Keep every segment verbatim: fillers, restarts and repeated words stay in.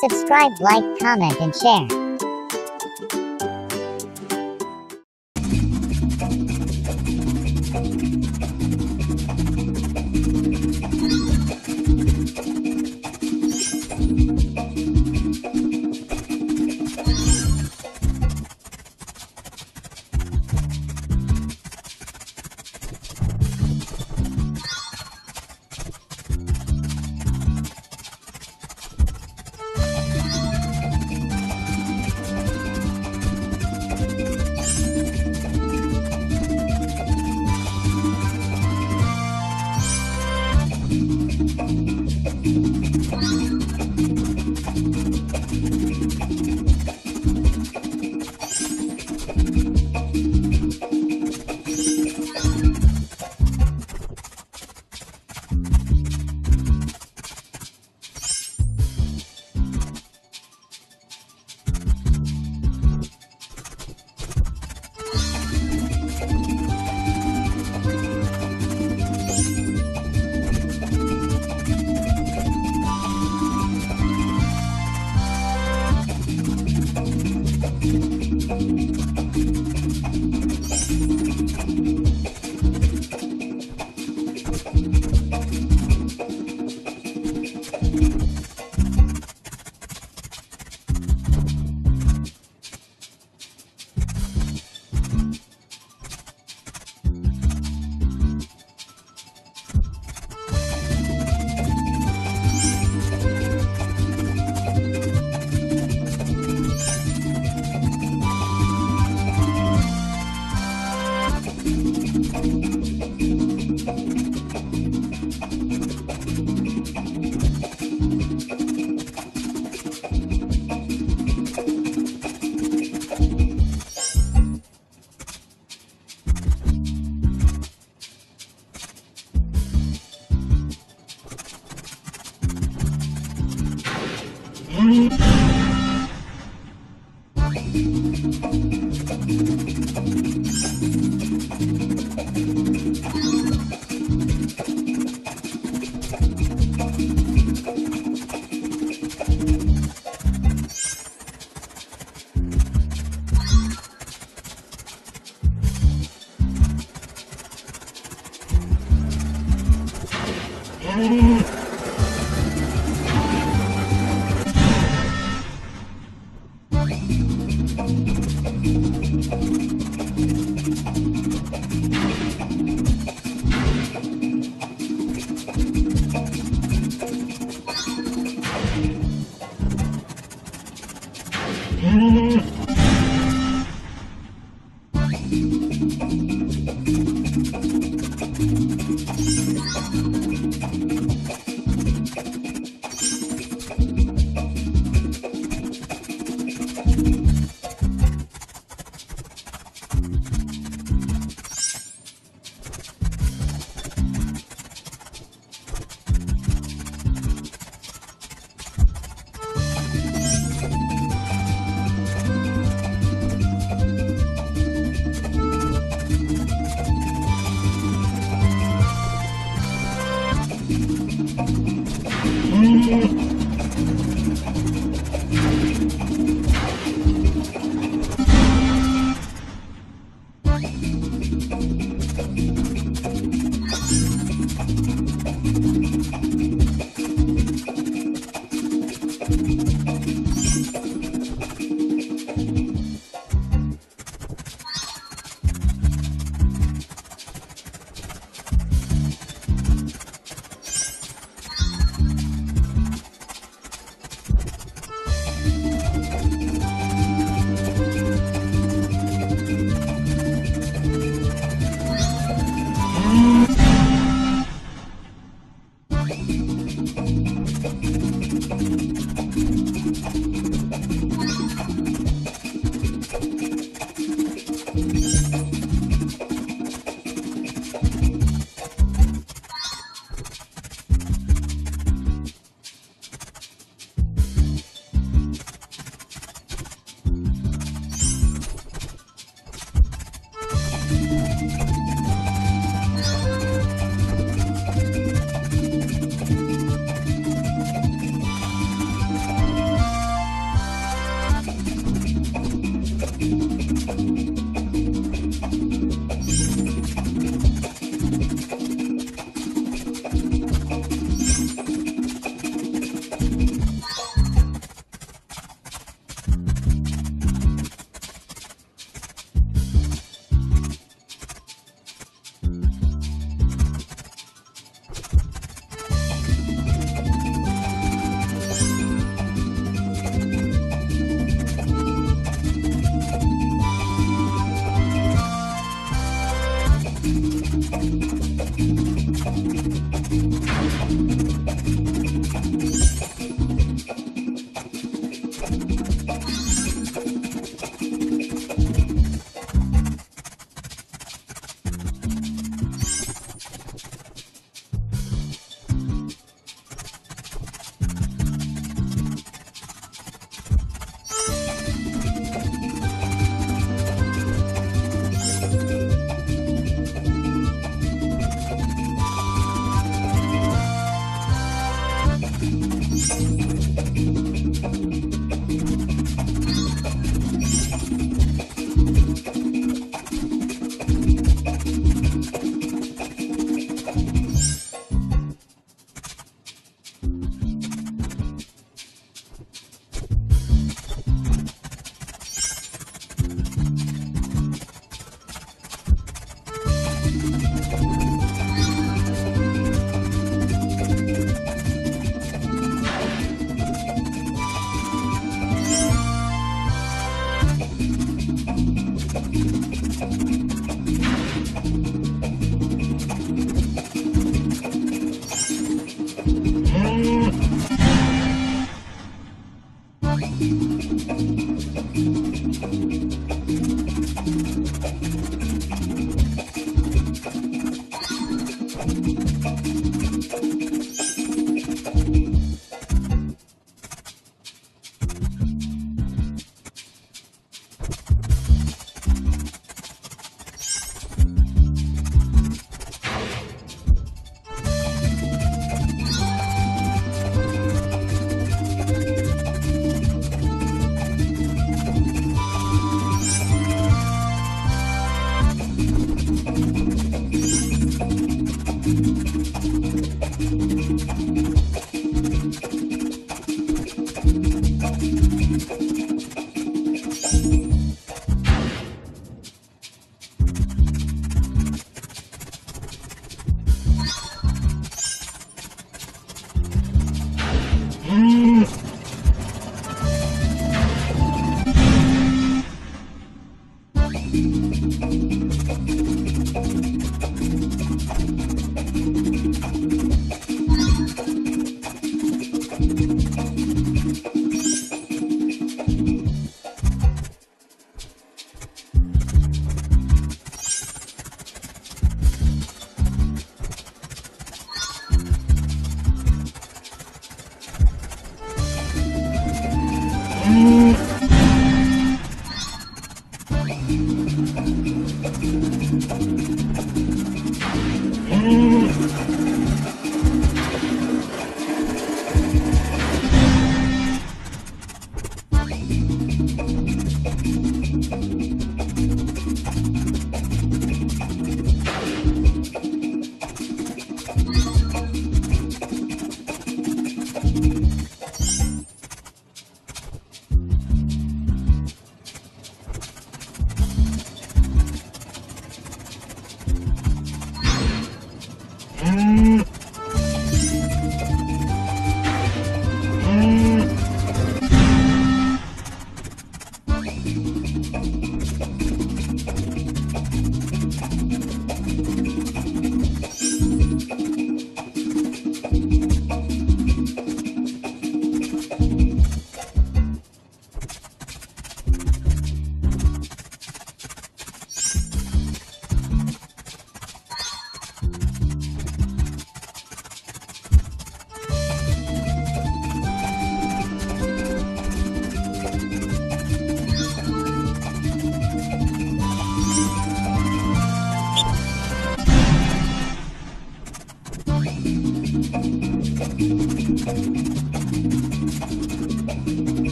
Subscribe, like, comment, and share.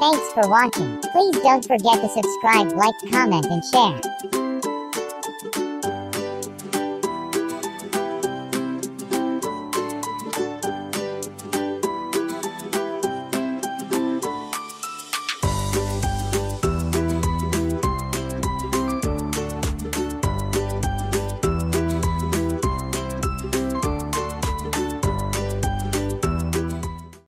Thanks for watching. Please don't forget to subscribe, like, comment, and share.